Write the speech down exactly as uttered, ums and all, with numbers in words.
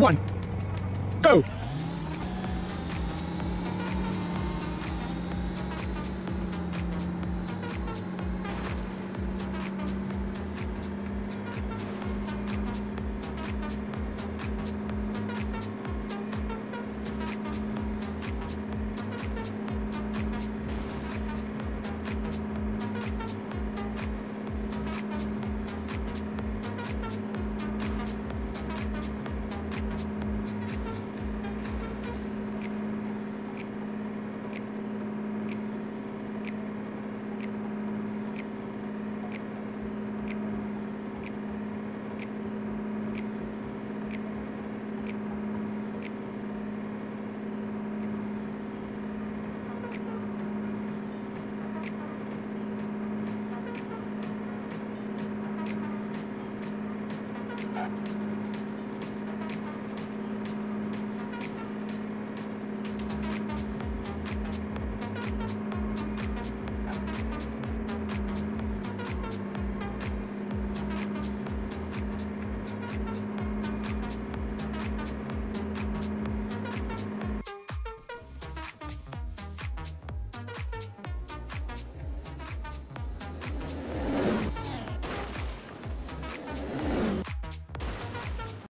one, go!